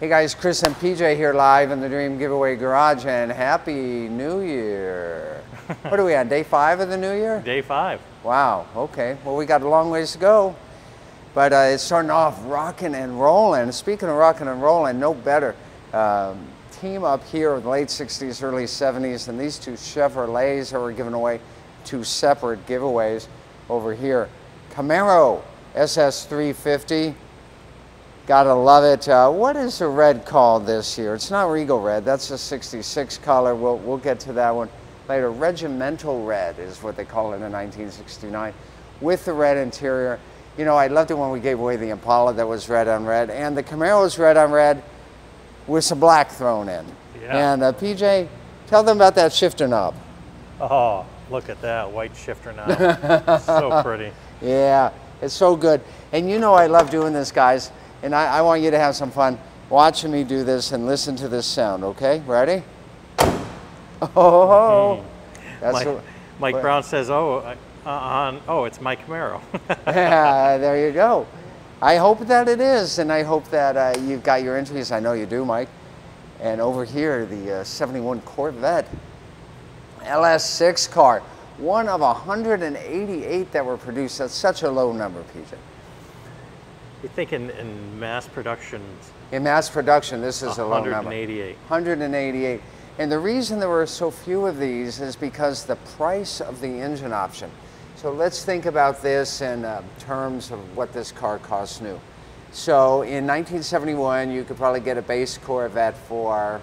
Hey guys, Chris and PJ here live in the Dream Giveaway Garage, and Happy New Year. What are we on, day 5 of the new year? Day 5. Wow, okay. Well, we got a long ways to go, but it's starting off rocking and rolling. Speaking of rocking and rolling, no better team up here in the late 60s, early 70s than these two Chevrolets that were given away, two separate giveaways over here. Camaro SS350. Gotta love it. What is the red called this year? It's not Regal Red. That's a 66 color. We'll get to that one later. Regimental Red is what they call it in 1969 with the red interior. You know, I loved it when we gave away the Impala that was red on red, and the Camaro is red on red with some black thrown in. Yeah. And PJ, tell them about that shifter knob. Oh, look at that white shifter knob. So pretty. Yeah, it's so good. And you know I love doing this, guys. And I want you to have some fun watching me do this and listen to this sound, okay? Ready? Oh, that's Mike Brown says, oh, it's my Camaro. Yeah, there you go. I hope that it is, and I hope that you've got your entries. I know you do, Mike. And over here, the 71 Corvette LS6 car, one of 188 that were produced. That's such a low number, PJ. You think in mass production? In mass production, this is a low number. 188. 188. And the reason there were so few of these is because the price of the engine option. So let's think about this in terms of what this car costs new. So in 1971, you could probably get a base Corvette for,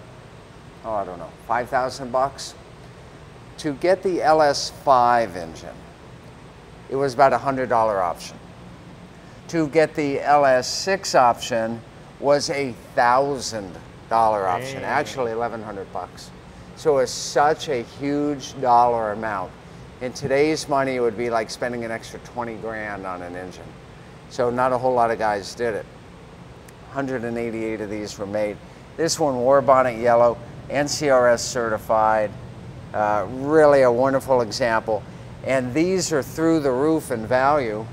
oh, I don't know, 5,000 bucks. To get the LS5 engine, it was about a $100 option. To get the LS6 option was a $1,000 option, actually 1,100 bucks. So it's such a huge dollar amount. In today's money, it would be like spending an extra 20 grand on an engine. So not a whole lot of guys did it. 188 of these were made. This one, war bonnet yellow, NCRS certified, really a wonderful example. And these are through the roof in value.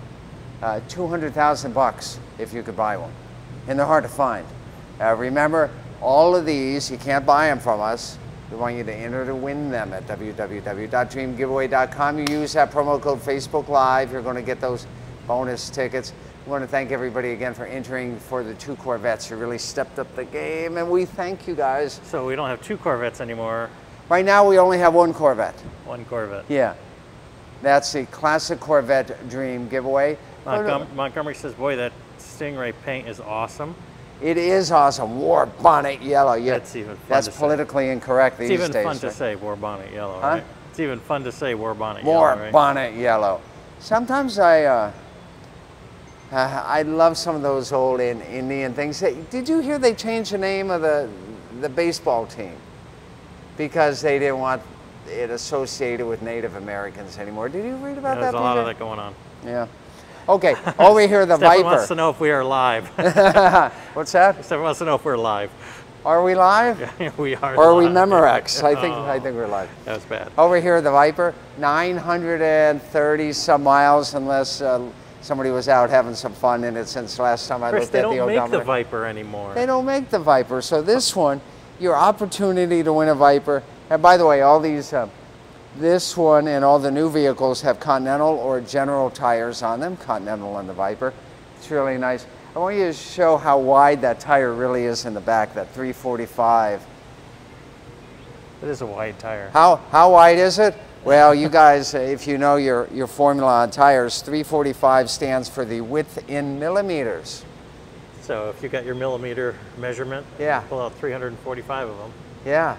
200,000 bucks if you could buy one, and they're hard to find. Remember, all of these, you can't buy them from us. We want you to enter to win them at www.dreamgiveaway.com. You use that promo code Facebook Live, you're going to get those bonus tickets. We want to thank everybody again for entering for the two Corvettes. You really stepped up the game, and we thank you guys. So we don't have two Corvettes anymore. Right now we only have one Corvette. One Corvette. Yeah. That's the classic Corvette Dream Giveaway. Montgomery says, boy, that Stingray paint is awesome. It is awesome. War bonnet yellow. Yeah, that's even fun to say. Politically incorrect these days. It's even fun to say war bonnet yellow, right? It's even fun to say war bonnet yellow, right? War bonnet yellow. Sometimes I love some of those old Indian things. Did you hear they changed the name of the baseball team? Because they didn't want it associated with Native Americans anymore. Did you read about that? There's a lot of that going on. Yeah. Okay, over here, the Viper. Wants to know if we are live. What's that? Stephen wants to know if we're live. Are we live? Yeah, we are. Or are we Memorex? I think we're live. That was bad. Over here, the Viper, 930 some miles, unless somebody was out having some fun in it since last time I looked at the odometer. They don't make the Viper anymore. They don't make the Viper. So this one, your opportunity to win a Viper. And by the way, all these. This one and all the new vehicles have Continental or General tires on them, Continental on the Viper. It's really nice. I want you to show how wide that tire really is in the back, that 345. It is a wide tire. How wide is it? Well, you guys, if you know your formula on tires, 345 stands for the width in millimeters. So if you got your millimeter measurement, yeah, pull out 345 of them. Yeah.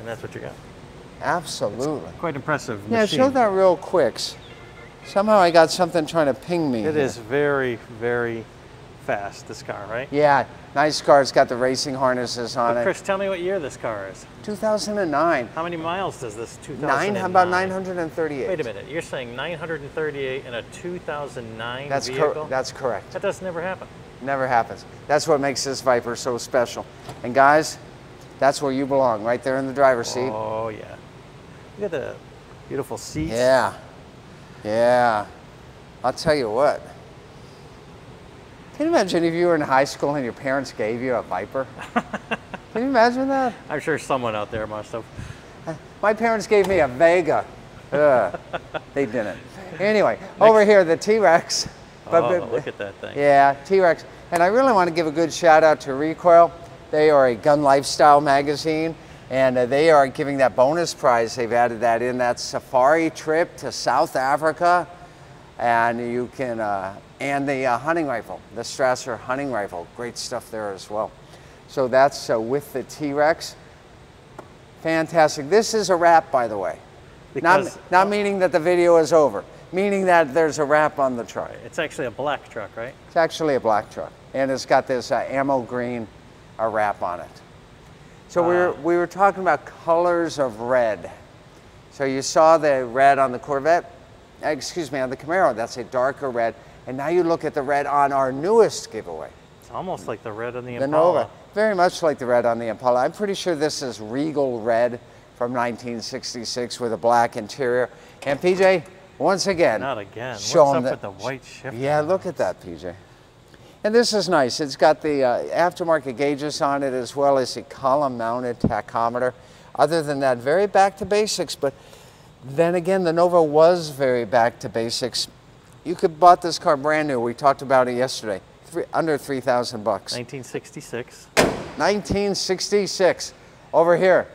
And that's what you got. Absolutely. It's quite impressive. Yeah, machine. Show that real quick. Somehow I got something trying to ping me. It is very, very fast, this car, right? Yeah, nice car. It's got the racing harnesses on it. Chris, tell me what year this car is. 2009. How many miles does this 2009? About 938. Wait a minute. You're saying 938 in a 2009 vehicle? That's correct. That does never happen. Never happens. That's what makes this Viper so special. And guys, that's where you belong, right there in the driver's seat. Oh, yeah. Look at the beautiful seats. Yeah, yeah. I'll tell you what. Can you imagine if you were in high school and your parents gave you a Viper? Can you imagine that? I'm sure someone out there must have. My parents gave me a Vega. They didn't. Anyway, over here, the T-Rex. Oh, look at that thing. Yeah, T-Rex. And I really want to give a good shout out to Recoil. They are a gun lifestyle magazine, and they are giving that bonus prize. They've added that in, that safari trip to South Africa. And you can, and the hunting rifle, the Strasser hunting rifle. Great stuff there as well. So that's with the T-Rex. Fantastic. This is a wrap, by the way. Because, not meaning that the video is over, meaning that there's a wrap on the truck. It's actually a black truck, right? It's actually a black truck. And it's got this ammo green wrap on it. So we were talking about colors of red. So you saw the red on the Corvette, excuse me, on the Camaro. That's a darker red. And now you look at the red on our newest giveaway. It's almost like the red on the Impala. Nova. Very much like the red on the Impala. I'm pretty sure this is Regal Red from 1966 with a black interior. And PJ, once again. Not again. Show them with the white shifter. Yeah, look at that, PJ. And this is nice. It's got the aftermarket gauges on it as well as a column-mounted tachometer. Other than that, very back to basics. But then again, the Nova was very back to basics. You could have bought this car brand new. We talked about it yesterday. Under 3,000 bucks. 1966. 1966. Over here.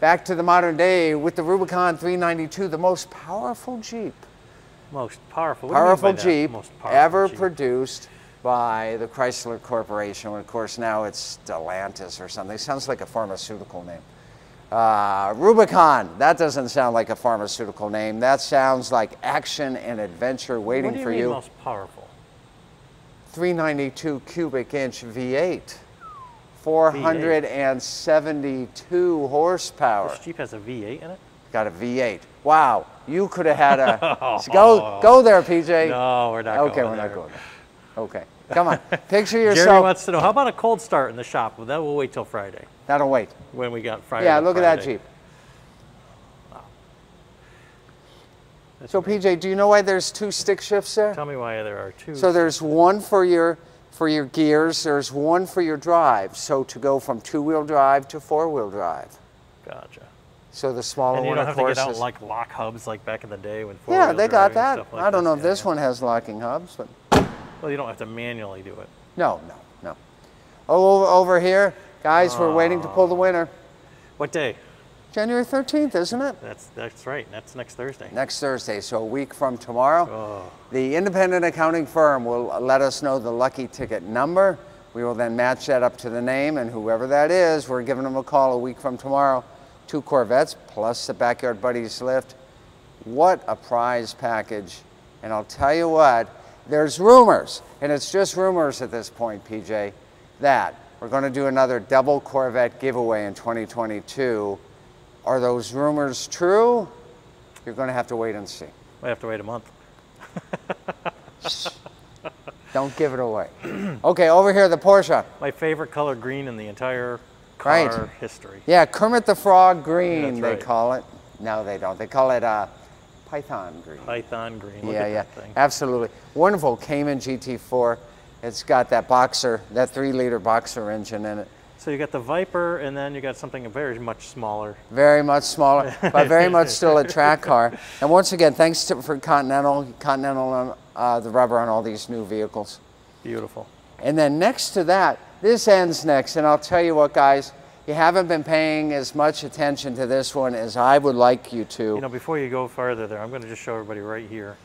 Back to the modern day with the Rubicon 392, the most powerful Jeep. Most powerful. Powerful Jeep ever produced by the Chrysler Corporation. And of course, now it's Stellantis or something. Sounds like a pharmaceutical name. Rubicon, that doesn't sound like a pharmaceutical name. That sounds like action and adventure waiting for you. What do you mean most powerful? 392 cubic inch V8. 472 horsepower. This Jeep has a V8 in it? Got a V8. Wow, you could have had a... Go there, PJ. No, we're not going there. Okay, we're not going there. Okay, come on. Picture yourself... Jerry wants to know, how about a cold start in the shop? Well, that will wait till Friday. That'll wait. When we got Friday. Yeah, look at that Jeep. Wow. So, PJ, do you know why there's two stick shifts there? Tell me why there are two. So there's one for your gears, there's one for your drive. So to go from two-wheel drive to four-wheel drive. Gotcha. So the smaller one, of course, and you don't have to get out like lock hubs like back in the day when four-wheel drive. Yeah, they got that. Like I don't know if this one has locking hubs, but. Well, you don't have to manually do it. No, no, no. Oh, over here, guys, we're waiting to pull the winner. What day? January 13th, isn't it? That's right. That's next Thursday. Next Thursday, so a week from tomorrow. Oh. The independent accounting firm will let us know the lucky ticket number. We will then match that up to the name, and whoever that is, we're giving them a call a week from tomorrow. Two Corvettes plus the Backyard Buddies lift. What a prize package. And I'll tell you what, there's rumors, and it's just rumors at this point, PJ, that we're going to do another double Corvette giveaway in 2022. Are those rumors true? You're going to have to wait and see. We have to wait a month. Don't give it away. Okay, over here, the Porsche. My favorite color green in the entire car history. Yeah, Kermit the Frog green, they call it. No, they don't. They call it Python green. Python green. Look at that thing. Absolutely. Wonderful Cayman GT4. It's got that boxer, that 3-liter boxer engine in it. So you got the Viper, and then you got something very much smaller. Very much smaller, but very much still a track car. And once again, thanks for Continental, the rubber on all these new vehicles. Beautiful. And then next to that, this ends next, and I'll tell you what, guys, you haven't been paying as much attention to this one as I would like you to. You know, before you go farther there, I'm going to just show everybody right here.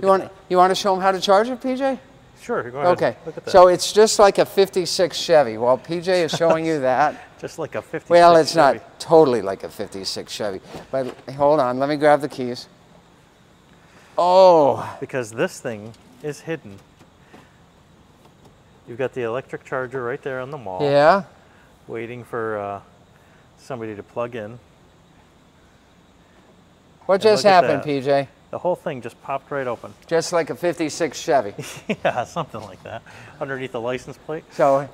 You want to show them how to charge it, PJ? Sure, go ahead. Okay, look at that. So it's just like a 56 Chevy. Well, PJ is showing you that. Just like a 56 Chevy. Well, it's not totally like a 56 Chevy. But hold on, let me grab the keys. Oh. Because this thing is hidden. You've got the electric charger right there on the wall. Yeah. Waiting for somebody to plug in. What just happened, PJ? The whole thing just popped right open. Just like a 56 Chevy. Yeah, something like that, underneath the license plate. So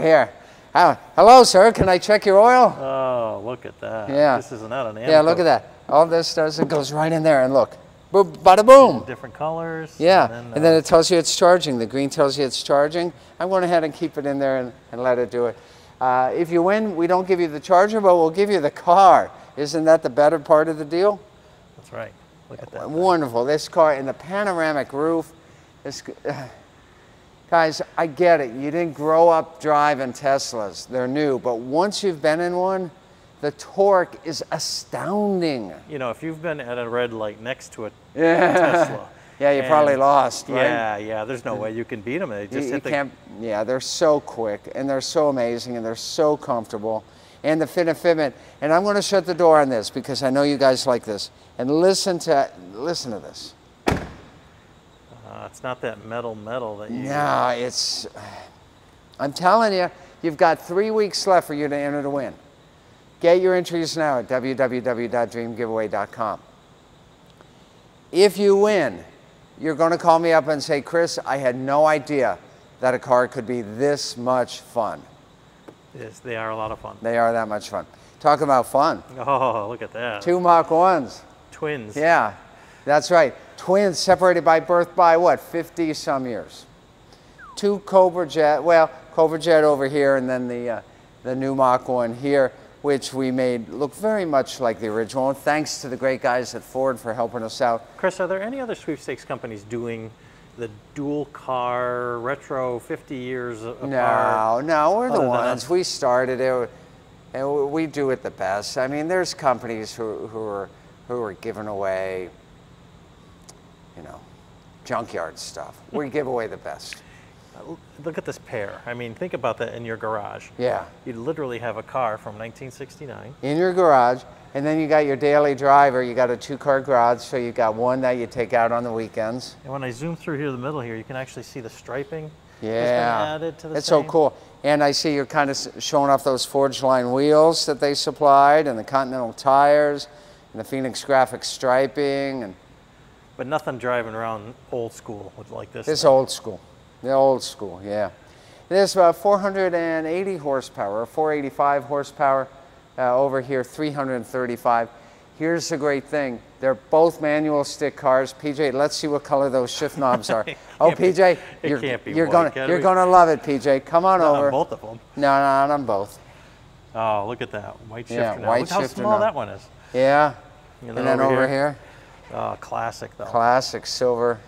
here. Hello, sir, can I check your oil? Oh, look at that. Yeah. This is not an animal. Yeah, look at that. All this does, it goes right in there, and look. bada boom. Different colors. Yeah, and then it tells you it's charging. The green tells you it's charging. I went ahead and keep it in there and let it do it. If you win, we don't give you the charger, but we'll give you the car. Isn't that the better part of the deal? That's right. Look at that. Wonderful. This car and the panoramic roof. This, guys, I get it. You didn't grow up driving Teslas. They're new. But once you've been in one, the torque is astounding. You know, if you've been at a red light next to a Tesla. Yeah, you probably lost, right? Yeah, yeah, there's no way you can beat them. They just yeah, they're so quick, and they're so amazing, and they're so comfortable. And the fit and fitment. And I'm going to shut the door on this because I know you guys like this. And listen to this. It's not that metal that you... No, it's... I'm telling you, you've got 3 weeks left for you to enter to win. Get your entries now at www.dreamgiveaway.com. If you win, you're going to call me up and say, Chris, I had no idea that a car could be this much fun. Yes, they are a lot of fun. They are that much fun. Talk about fun. Oh, look at that. Two Mach 1s. Twins. Yeah, that's right. Twins separated by birth by what, 50 some years. Two Cobra Jet, well, Cobra Jet over here and then the new Mach 1 here, which we made look very much like the original one, thanks to the great guys at Ford for helping us out. Chris, are there any other sweepstakes companies doing the dual car retro 50 years apart? No, no, we're the ones. We started it, and we do it the best. I mean, there's companies who are giving away, you know, junkyard stuff. We give away the best. Look at this pair. I mean, think about that in your garage. Yeah. You literally have a car from 1969. In your garage, and then you got your daily driver. You got a two-car garage, so you got one that you take out on the weekends. And when I zoom through here, the middle here, you can actually see the striping. Yeah. Added to the it's same. So cool. And I see you're kind of showing off those Forgeline wheels that they supplied, and the Continental tires, and the Phoenix graphic striping, and. But nothing driving around old school like this. This old school. The old school, yeah. There's about 480 horsepower, 485 horsepower over here, 335. Here's the great thing. They're both manual stick cars. PJ, let's see what color those shift knobs are. Oh, PJ, you're gonna love it, PJ. Come on over. On both of them. No, not on both. Oh, look at that white shifter. Yeah, white shifter. Look how small that one is. Yeah. And then over here. Oh, classic though. Classic silver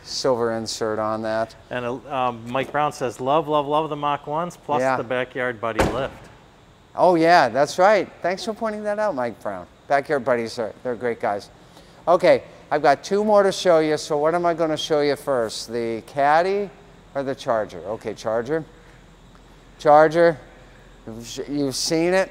insert on that. And Mike Brown says, love the Mach 1s plus the Backyard Buddy lift. Oh yeah, that's right. Thanks for pointing that out, Mike Brown. Backyard Buddies, they're great guys. Okay, I've got two more to show you, so what am I gonna show you first? The Caddy or the Charger? Okay, Charger. Charger, you've seen it.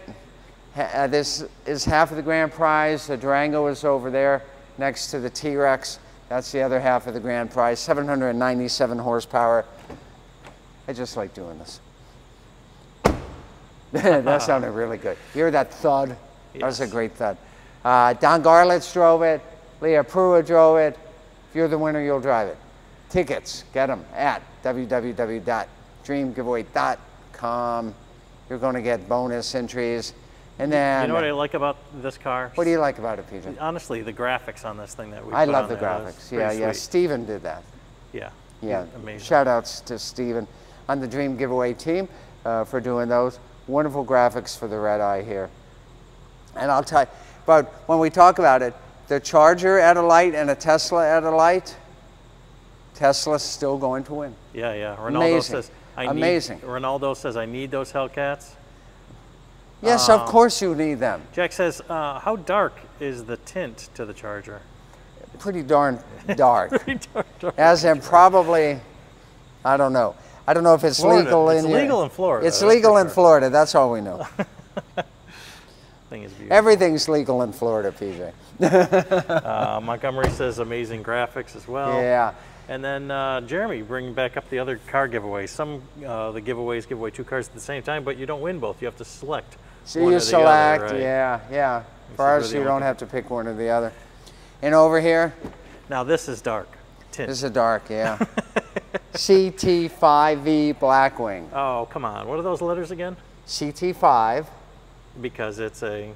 This is half of the grand prize. The Durango is over there. Next to the T-Rex, that's the other half of the grand prize, 797 horsepower. I just like doing this. That sounded really good. You hear that thud? Yes. That was a great thud. Don Garlitz drove it. Leah Prua drove it. If you're the winner, you'll drive it. Tickets, get them at www.dreamgiveaway.com. You're going to get bonus entries. And then, you know what I like about this car? What do you like about it, Peter? Honestly, the graphics on this thing that we put on there. I love the graphics. Yeah, yeah. Steven did that. Yeah. Yeah. Amazing. Shout outs to Steven on the Dream Giveaway team for doing those. Wonderful graphics for the red eye here. And I'll tell you, but when we talk about it, the Charger at a light and a Tesla at a light, Tesla's still going to win. Yeah, yeah. Ronaldo says, I need those Hellcats. Yes, of course you need them. Jack says, how dark is the tint to the Charger? Pretty darn dark. Pretty darn dark. As in probably, I don't know. I don't know if it's legal in Florida. It's legal in Florida. It's legal in Florida. That's all we know. Thing is beautiful. Everything's legal in Florida, PJ. Montgomery says amazing graphics as well. Yeah. And then Jeremy, bring back up the other car giveaway. Some the giveaways give away two cars at the same time, but you don't win both. You have to select. So you select, other, right? Yeah. For ours, you don't have to pick one or the other. And over here. Now this is dark. Tint. This is dark, yeah. CT5V Blackwing. Oh, come on. What are those letters again? CT5. Because it's a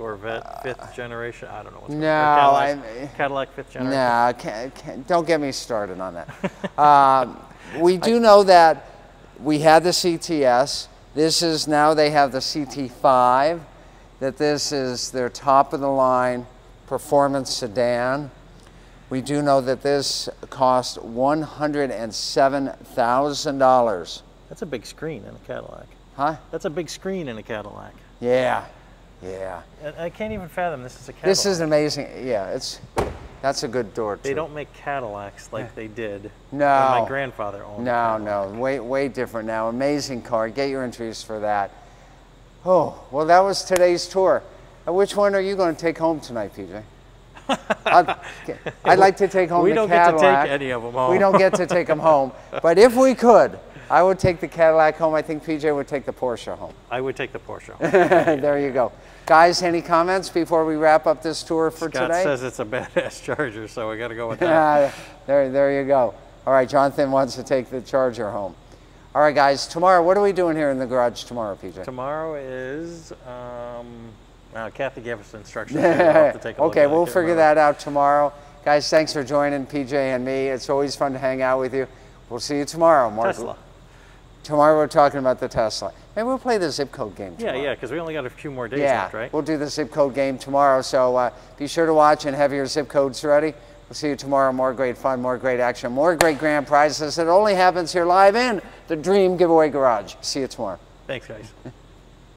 Corvette 5th generation. I don't know what's going on. No, Cadillac 5th generation. No, don't get me started on that. We do know that we had the CTS. This is now they have the CT5, that this is their top of the line performance sedan. We do know that this cost $107,000. That's a big screen in a Cadillac. Huh? That's a big screen in a Cadillac. Yeah, yeah. I can't even fathom this is a Cadillac. This is amazing. Yeah, that's a good door too. They don't make Cadillacs like they did when my grandfather owned them. No, way different now. Amazing car. Get your entries for that. Oh, well, that was today's tour. Which one are you going to take home tonight, PJ? I'd like to take home the Cadillac. We don't get to take any of them home. We don't get to take them home. But if we could, I would take the Cadillac home. I think PJ would take the Porsche home. I would take the Porsche home. There you go. Guys, any comments before we wrap up this tour for today? Scott says it's a badass Charger, so we got to go with that. There you go. All right, Jonathan wants to take the Charger home. All right, guys, tomorrow, what are we doing here in the garage tomorrow, PJ? Tomorrow is... Kathy gave us instructions. We'll have to take a look at we'll figure that out tomorrow. Guys, thanks for joining PJ and me. It's always fun to hang out with you. We'll see you tomorrow, Mark. Tesla. Tomorrow we're talking about the Tesla. Maybe we'll play the zip code game tomorrow. Yeah, because we only got a few more days left, right? We'll do the zip code game tomorrow. So be sure to watch and have your zip codes ready. We'll see you tomorrow. More great fun, more great action, more great grand prizes. It only happens here live in the Dream Giveaway Garage. See you tomorrow. Thanks, guys.